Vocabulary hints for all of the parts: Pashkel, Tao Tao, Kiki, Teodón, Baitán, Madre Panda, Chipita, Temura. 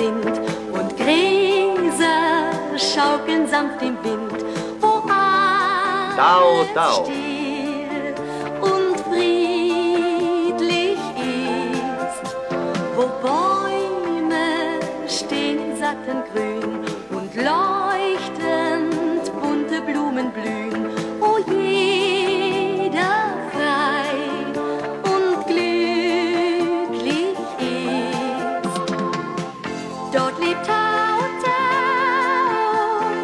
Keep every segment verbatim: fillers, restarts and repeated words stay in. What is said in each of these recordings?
sind und Gräser schaukeln samt dem Wind, wo Tao Tao still und friedlich ist, wo Bäume stehen in satten Grün und leuchtend bunte Blumen blühen, wo jeder frei und glücklich ist. Dort lebt Tao Tao,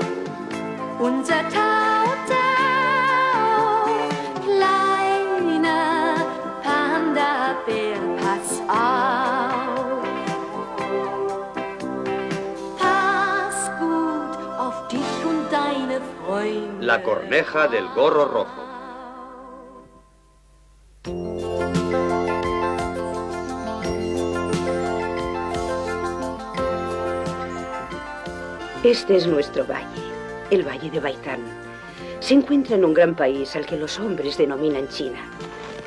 unser Tao Tao, kleiner Panda-Bär, pass auf. Pass gut auf dich und deine Freunde. La corneja del gorro rojo. Este es nuestro valle, el valle de Baitán. Se encuentra en un gran país al que los hombres denominan China.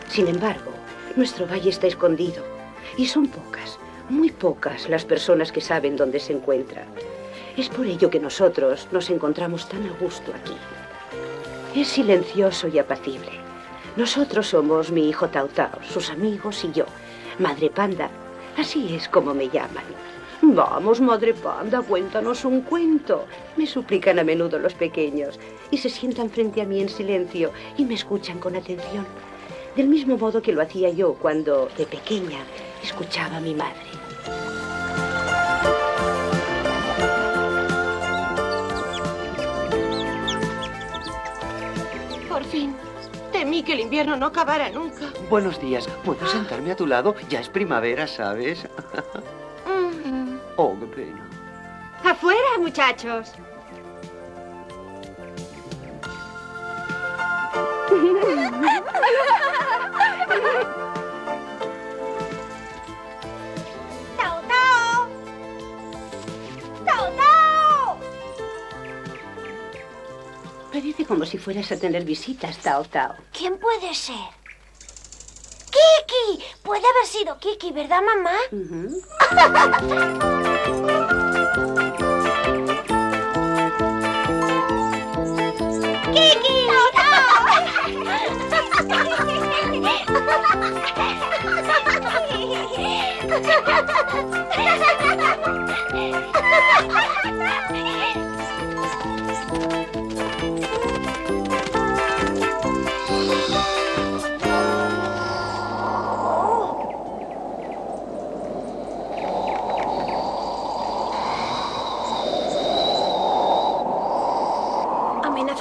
Sin embargo, nuestro valle está escondido y son pocas, muy pocas las personas que saben dónde se encuentra. Es por ello que nosotros nos encontramos tan a gusto aquí. Es silencioso y apacible. Nosotros somos mi hijo Tao Tao, sus amigos y yo. Madre Panda, así es como me llaman. Vamos, Madre Panda, cuéntanos un cuento. Me suplican a menudo los pequeños y se sientan frente a mí en silencio y me escuchan con atención. Del mismo modo que lo hacía yo cuando, de pequeña, escuchaba a mi madre. Por fin, temí que el invierno no acabara nunca. Buenos días, ¿puedo sentarme a tu lado? Ya es primavera, ¿sabes? Oh, qué pena. ¡Afuera, muchachos! ¡Tao, Tao! ¡Tao, Tao! Parece como si fueras a tener visitas, Tao, Tao. ¿Quién puede ser? ¡Kiki! Puede haber sido Kiki, ¿verdad, mamá? Uh-huh. ¡Kiki!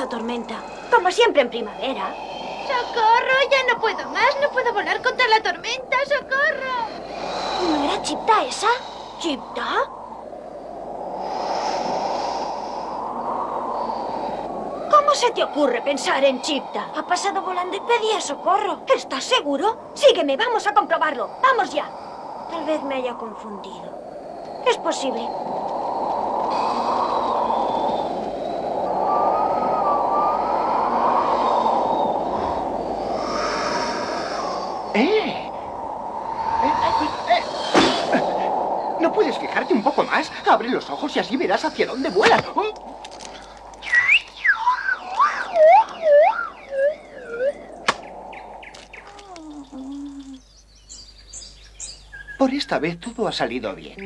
Tormenta, como siempre en primavera. ¡Socorro! ¡Ya no puedo más! ¡No puedo volar contra la tormenta! ¡Socorro! ¿No era Chipita esa? ¿Chipita? ¿Cómo se te ocurre pensar en Chipita? Ha pasado volando y pedía socorro. ¿Estás seguro? Sígueme, vamos a comprobarlo. ¡Vamos ya! Tal vez me haya confundido. Es posible. ¿Puedes fijarte un poco más? Abre los ojos y así verás hacia dónde vuelan. Por esta vez todo ha salido bien.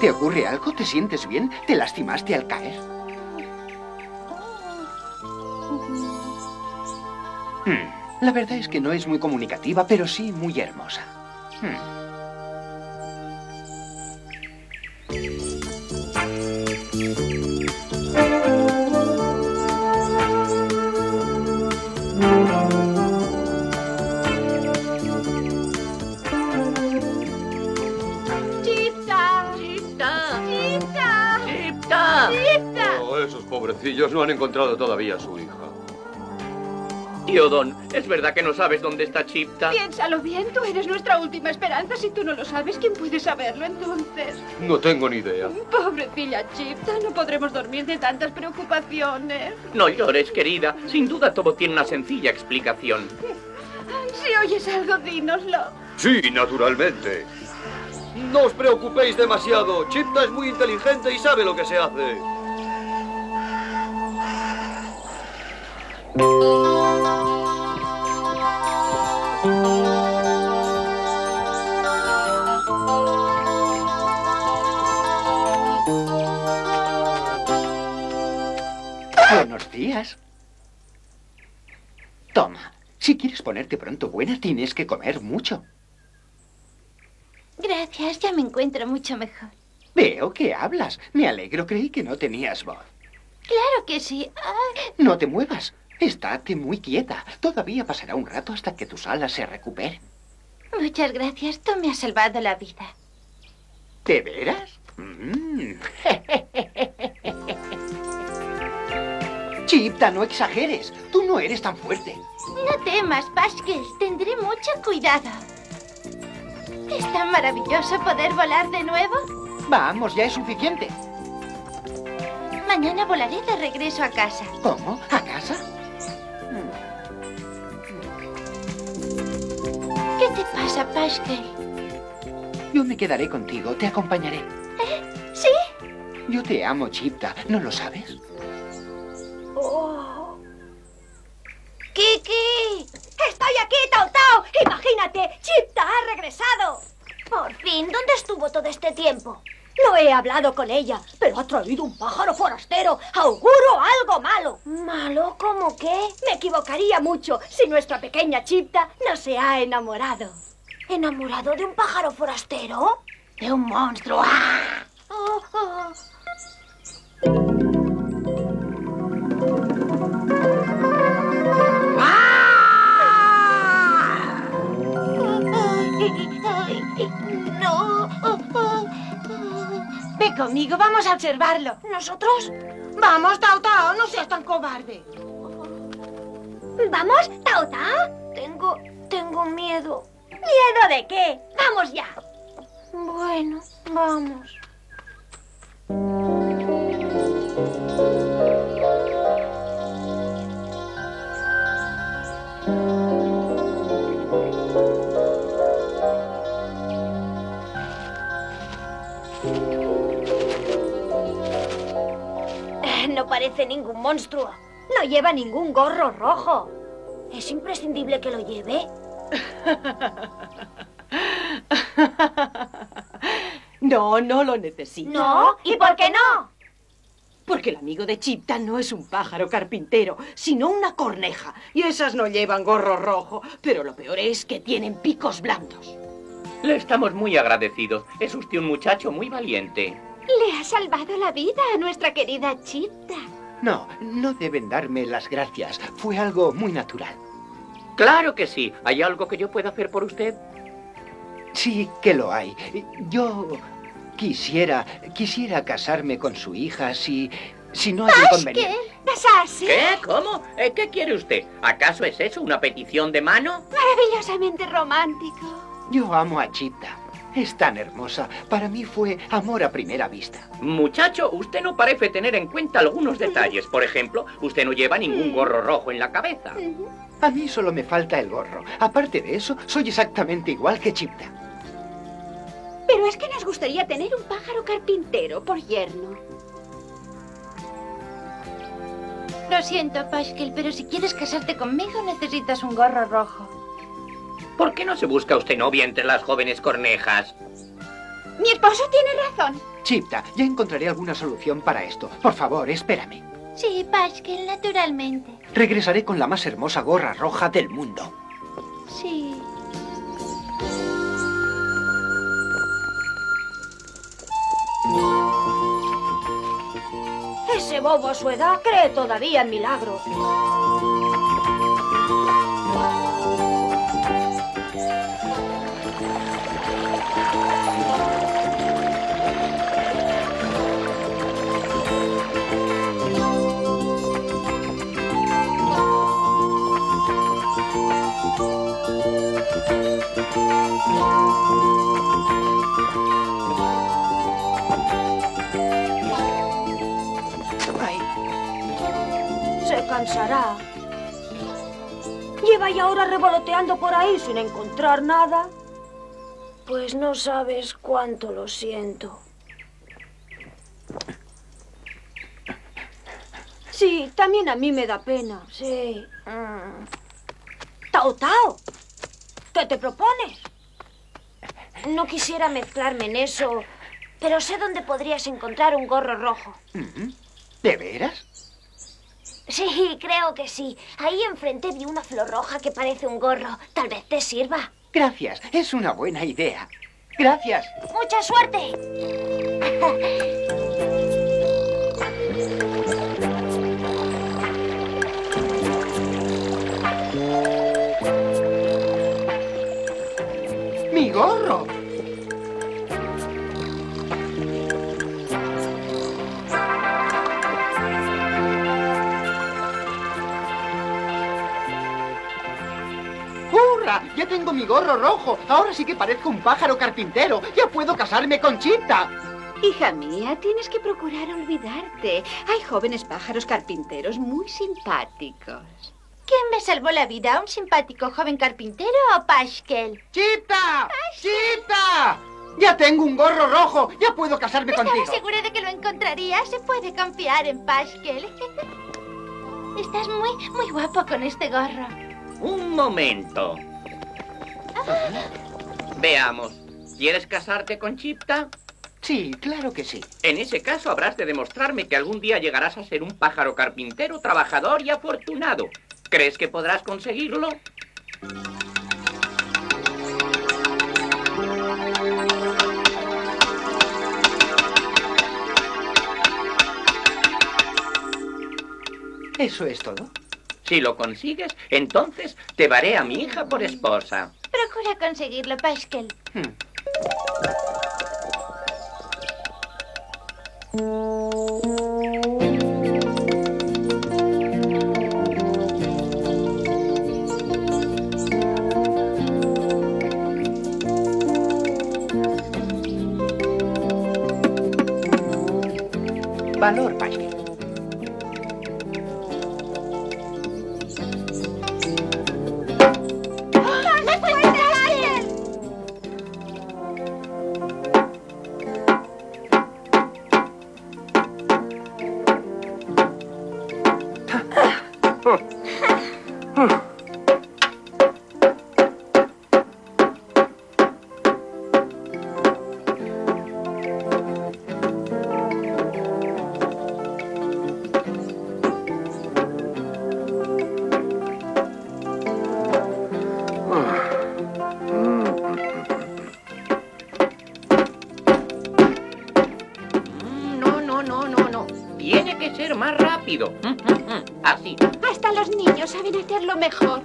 ¿Te ocurre algo? ¿Te sientes bien? ¿Te lastimaste al caer? Hmm. La verdad es que no es muy comunicativa, pero sí muy hermosa. Hmm. ¡Chipita! ¡Chipita! ¡Chipita! ¡Chipita! ¡Chipita! Oh, esos pobrecillos no han encontrado todavía a su hija. Teodón, ¿es verdad que no sabes dónde está Chipita? Piénsalo bien, tú eres nuestra última esperanza. Si tú no lo sabes, ¿quién puede saberlo entonces? No tengo ni idea. Pobrecilla Chipita, no podremos dormir de tantas preocupaciones. No llores, querida. Sin duda todo tiene una sencilla explicación. Si oyes algo, dínoslo. Sí, naturalmente. No os preocupéis demasiado. Chipita es muy inteligente y sabe lo que se hace. Buenos días. Toma, si quieres ponerte pronto buena, tienes que comer mucho. Gracias, ya me encuentro mucho mejor. Veo que hablas. Me alegro, creí que no tenías voz. Claro que sí. Ay. No te muevas. Estate muy quieta. Todavía pasará un rato hasta que tus alas se recuperen. Muchas gracias. Tú me has salvado la vida. ¿De veras? Mm. Chipita, no exageres. Tú no eres tan fuerte. No temas, Pashkel. Tendré mucho cuidado. ¿Es tan maravilloso poder volar de nuevo? Vamos, ya es suficiente. Mañana volaré de regreso a casa. ¿Cómo? ¿A casa? ¿Qué te pasa, Pashkel? Yo me quedaré contigo, te acompañaré. ¿Eh? ¿Sí? Yo te amo, Chipita, ¿no lo sabes? Oh. ¡Kiki! ¡Estoy aquí, Tao Tao! ¡Imagínate! ¡Chipita ha regresado! Por fin, ¿dónde estuvo todo este tiempo? No he hablado con ella, pero ha traído un pájaro forastero. ¡Auguro algo malo! ¿Malo? ¿Cómo qué? Me equivocaría mucho si nuestra pequeña Chipita no se ha enamorado. ¿Enamorado de un pájaro forastero? De un monstruo. ¡Ah! Oh, oh. No. Ve conmigo, vamos a observarlo. ¿Nosotros? Vamos, Tao Tao, no seas tan cobarde. ¿Vamos, Tao Tao? Tengo... tengo miedo. ¿Miedo de qué? ¡Vamos ya! Bueno, vamos. No parece ningún monstruo. No lleva ningún gorro rojo. ¿Es imprescindible que lo lleve? No, no lo necesito. ¿No? ¿Y por qué no? Porque el amigo de Chipita no es un pájaro carpintero, sino una corneja. Y esas no llevan gorro rojo. Pero lo peor es que tienen picos blandos. Le estamos muy agradecidos. Es usted un muchacho muy valiente. Le ha salvado la vida a nuestra querida Chipita. No, no deben darme las gracias. Fue algo muy natural. Claro que sí. ¿Hay algo que yo pueda hacer por usted? Sí que lo hay. Yo quisiera, quisiera casarme con su hija si, si no hay inconveniente. ¿Casarse? ¿Qué? ¿Cómo? ¿Qué quiere usted? ¿Acaso es eso una petición de mano? Maravillosamente romántico. Yo amo a Chipita. Es tan hermosa. Para mí fue amor a primera vista. Muchacho, usted no parece tener en cuenta algunos detalles. Por ejemplo, usted no lleva ningún gorro rojo en la cabeza. A mí solo me falta el gorro. Aparte de eso, soy exactamente igual que Chipita. Pero es que nos gustaría tener un pájaro carpintero por yerno. Lo siento, Pashkel, pero si quieres casarte conmigo necesitas un gorro rojo. ¿Por qué no se busca usted novia entre las jóvenes cornejas? Mi esposo tiene razón. Chipita, ya encontraré alguna solución para esto. Por favor, espérame. Sí, Pashkel, naturalmente. Regresaré con la más hermosa gorra roja del mundo. Sí. Ese bobo a su edad cree todavía en milagros. Ay. Se cansará. Lleva ya horas revoloteando por ahí sin encontrar nada. Pues no sabes cuánto lo siento. Sí, también a mí me da pena. Sí. Mm. Tao Tao, ¿qué te propones? No quisiera mezclarme en eso, pero sé dónde podrías encontrar un gorro rojo. ¿De veras? Sí, creo que sí. Ahí enfrente vi una flor roja que parece un gorro. Tal vez te sirva. Gracias, es una buena idea. Gracias. ¡Mucha suerte! ¡Mi gorro! ¡Hurra! ¡Ya tengo mi gorro rojo! Ahora sí que parezco un pájaro carpintero. ¡Ya puedo casarme con Chipita! Hija mía, tienes que procurar olvidarte. Hay jóvenes pájaros carpinteros muy simpáticos. ¿Quién me salvó la vida? ¿Un simpático joven carpintero o Pashkel? ¡Chita! ¡Chita! ¡Ya tengo un gorro rojo! ¡Ya puedo casarme contigo! Estaba segura de que lo encontraría. Se puede confiar en Pashkel. Estás muy, muy guapo con este gorro. Un momento. Ah. Veamos. ¿Quieres casarte con Chita? Sí, claro que sí. En ese caso habrás de demostrarme que algún día llegarás a ser un pájaro carpintero, trabajador y afortunado. ¿Crees que podrás conseguirlo? ¿Eso es todo? Si lo consigues, entonces te daré a mi hija por esposa. Procura conseguirlo, Pashkel. Hmm. Valor, Pashkel. ¡Ah! ¡Me cuesta, Pashkel! Así. Hasta los niños saben hacerlo mejor.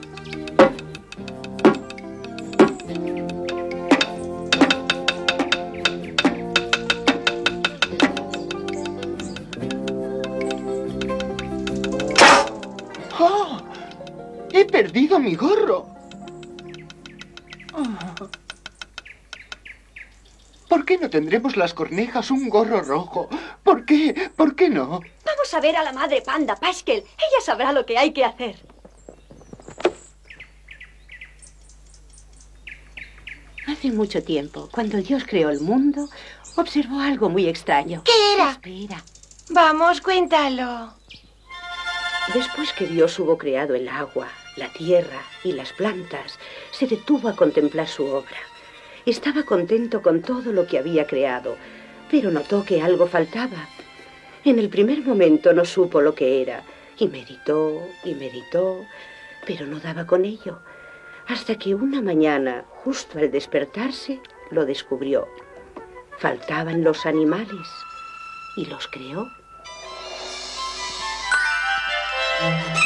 ¡Oh! ¡He perdido mi gorro! Oh. ¿Por qué no tendremos las cornejas un gorro rojo? ¿Por qué? ¿Por qué no? Vamos a ver a la madre panda, Pashkel. Ella sabrá lo que hay que hacer. Hace mucho tiempo, cuando Dios creó el mundo, observó algo muy extraño. ¿Qué era? Espera. Vamos, cuéntalo. Después que Dios hubo creado el agua, la tierra y las plantas, se detuvo a contemplar su obra. Estaba contento con todo lo que había creado, pero notó que algo faltaba. En el primer momento no supo lo que era, y meditó, y meditó, pero no daba con ello, hasta que una mañana, justo al despertarse, lo descubrió. Faltaban los animales, y los creó. Bye.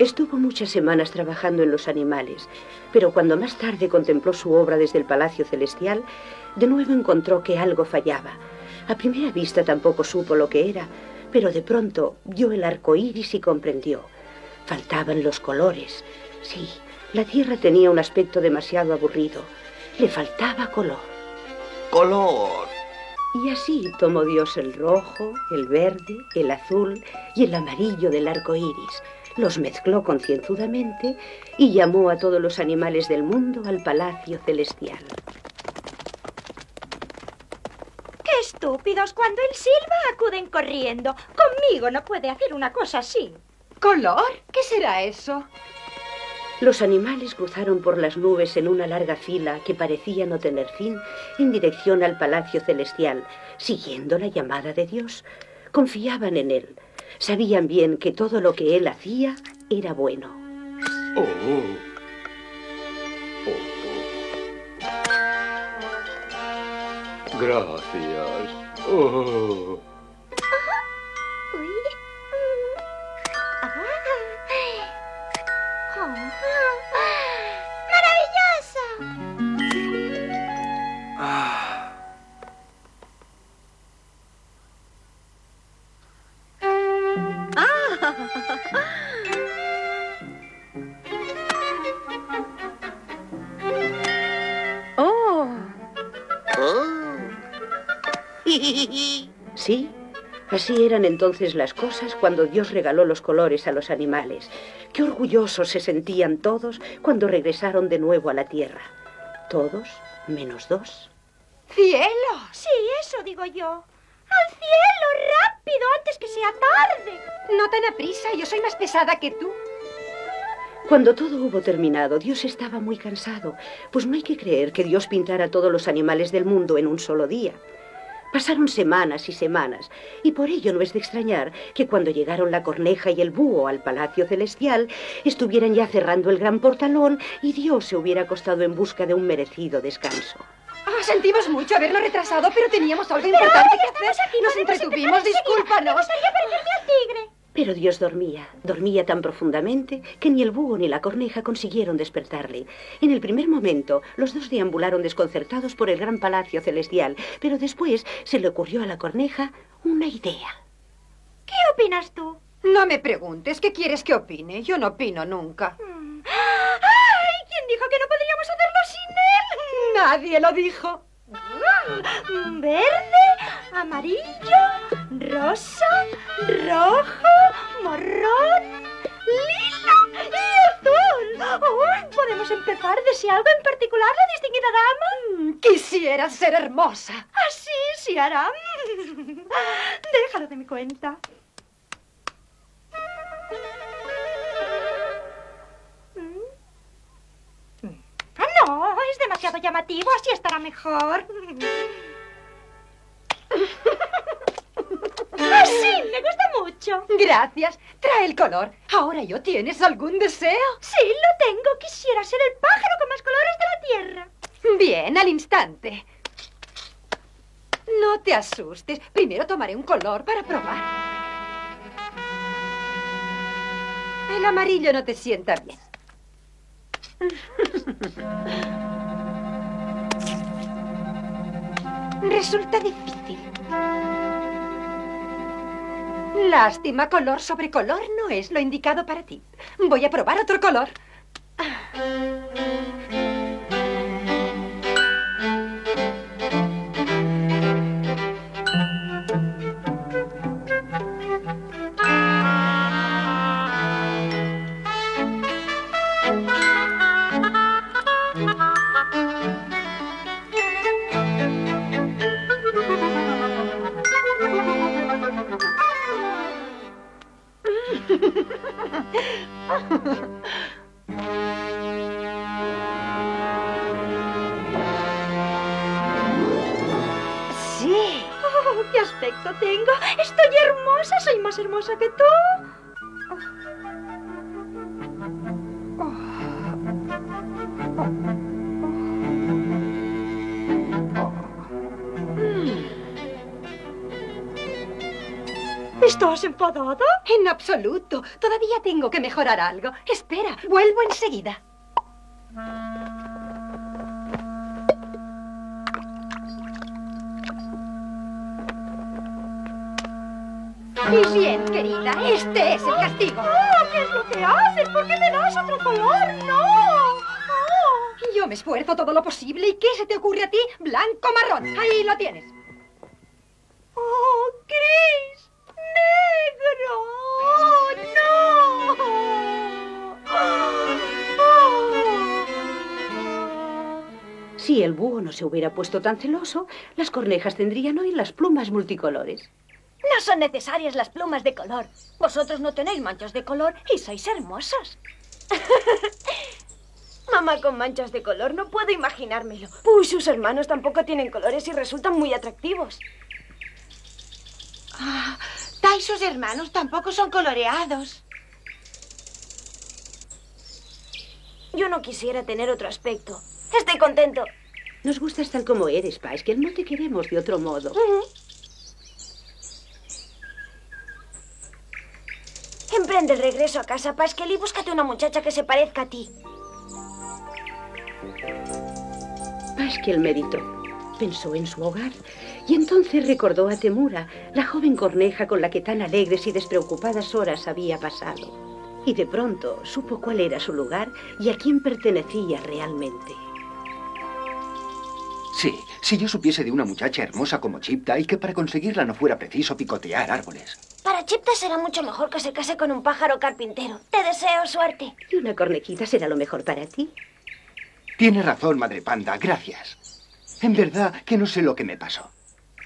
Estuvo muchas semanas trabajando en los animales, pero cuando más tarde contempló su obra desde el Palacio Celestial, de nuevo encontró que algo fallaba. A primera vista tampoco supo lo que era, pero de pronto vio el arco iris y comprendió. Faltaban los colores. Sí, la tierra tenía un aspecto demasiado aburrido. Le faltaba color. ¡Color! Y así tomó Dios el rojo, el verde, el azul y el amarillo del arco iris. Los mezcló concienzudamente y llamó a todos los animales del mundo al Palacio Celestial. ¡Qué estúpidos! Cuando él silba acuden corriendo. Conmigo no puede hacer una cosa así. ¿Color? ¿Qué será eso? Los animales cruzaron por las nubes en una larga fila que parecía no tener fin en dirección al Palacio Celestial, siguiendo la llamada de Dios. Confiaban en él. Sabían bien que todo lo que él hacía era bueno. Oh. Oh. Gracias. Oh. Sí, así eran entonces las cosas cuando Dios regaló los colores a los animales. Qué orgullosos se sentían todos cuando regresaron de nuevo a la tierra. Todos menos dos. ¡Cielo! Sí, eso digo yo. ¡Al cielo, rápido, antes que sea tarde! No tan a prisa, yo soy más pesada que tú. Cuando todo hubo terminado, Dios estaba muy cansado, pues no hay que creer que Dios pintara a todos los animales del mundo en un solo día. Pasaron semanas y semanas, y por ello no es de extrañar que cuando llegaron la corneja y el búho al Palacio Celestial, estuvieran ya cerrando el gran portalón y Dios se hubiera acostado en busca de un merecido descanso. Oh, sentimos mucho haberlo retrasado, pero teníamos algo importante que hacer. Aquí, nos entretuvimos, discúlpanos. Pero Dios dormía, dormía tan profundamente que ni el búho ni la corneja consiguieron despertarle. En el primer momento, los dos deambularon desconcertados por el gran Palacio Celestial, pero después se le ocurrió a la corneja una idea. ¿Qué opinas tú? No me preguntes, ¿qué quieres que opine? Yo no opino nunca. Mm. ¡Ay! ¿Quién dijo que no podríamos hacerlo sin él? Nadie lo dijo. Mm. Verde, amarillo, rosa, rojo, morrón, lila y azul. Oh, ¿podemos empezar? ¿Desea algo en particular la distinguida dama? Quisiera ser hermosa. Así se hará. Déjalo de mi cuenta. Ah, no, es demasiado llamativo, así estará mejor. Ah, sí, me gusta mucho. Gracias, trae el color. Ahora yo, ¿tienes algún deseo? Sí, lo tengo, quisiera ser el pájaro con más colores de la tierra. Bien, al instante. No te asustes, primero tomaré un color para probar. El amarillo no te sienta bien. Resulta difícil. Lástima, color sobre color no es lo indicado para ti. Voy a probar otro color. Sí. Oh, qué aspecto tengo. Estoy hermosa. Soy más hermosa que tú. Oh. Oh. Oh. ¿Estás enfadada? En absoluto. Todavía tengo que mejorar algo. Espera, vuelvo enseguida. Y bien, querida, este es el castigo. Oh, ¿qué es lo que haces? ¿Por qué me das otro color? ¡No! Oh. Yo me esfuerzo todo lo posible. ¿Y qué se te ocurre a ti? Blanco, marrón. Ahí lo tienes. ¡Oh, gris! ¡Negro! ¡Oh, no! Oh. Si el búho no se hubiera puesto tan celoso, las cornejas tendrían hoy las plumas multicolores. No son necesarias las plumas de color. Vosotros no tenéis manchas de color y sois hermosos. Mamá con manchas de color, no puedo imaginármelo. Uy, sus hermanos tampoco tienen colores y resultan muy atractivos. Ah, Tai y sus hermanos tampoco son coloreados. Yo no quisiera tener otro aspecto. Estoy contento. Nos gustas tal como eres, Pashkel. No te queremos de otro modo. Uh-huh. Emprende el regreso a casa, Pashkel, y búscate una muchacha que se parezca a ti. Pashkel meditó, pensó en su hogar y entonces recordó a Temura, la joven corneja con la que tan alegres y despreocupadas horas había pasado. Y de pronto supo cuál era su lugar y a quién pertenecía realmente. Sí, si yo supiese de una muchacha hermosa como Chipita y que para conseguirla no fuera preciso picotear árboles. Para Chipita será mucho mejor que se case con un pájaro carpintero. Te deseo suerte. Y una cornejita será lo mejor para ti. Tienes razón, Madre Panda, gracias. En verdad que no sé lo que me pasó.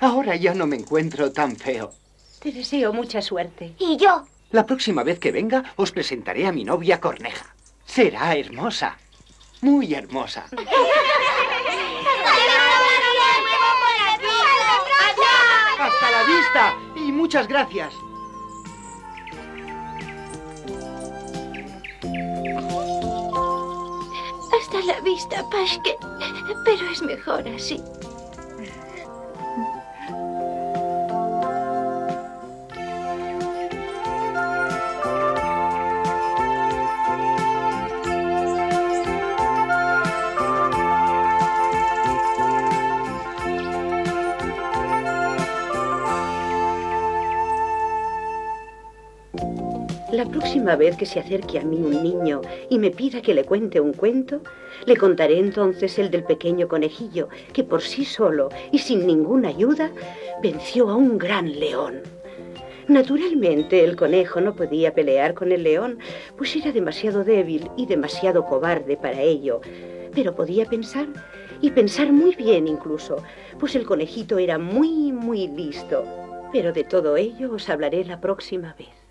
Ahora ya no me encuentro tan feo. Te deseo mucha suerte. ¿Y yo? La próxima vez que venga os presentaré a mi novia corneja. Será hermosa. Muy hermosa. ¡Hasta la vista! Y muchas gracias. Hasta la vista, Pashkel. Pero es mejor así. La próxima vez que se acerque a mí un niño y me pida que le cuente un cuento, le contaré entonces el del pequeño conejillo que por sí solo y sin ninguna ayuda venció a un gran león. Naturalmente el conejo no podía pelear con el león, pues era demasiado débil y demasiado cobarde para ello, pero podía pensar y pensar muy bien incluso, pues el conejito era muy, muy listo. Pero de todo ello os hablaré la próxima vez.